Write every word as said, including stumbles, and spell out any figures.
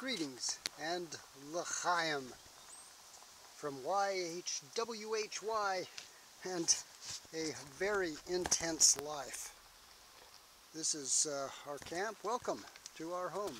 Greetings and l'chaim from Y H W H Y and a very intense life. This is uh, our camp. Welcome to our home.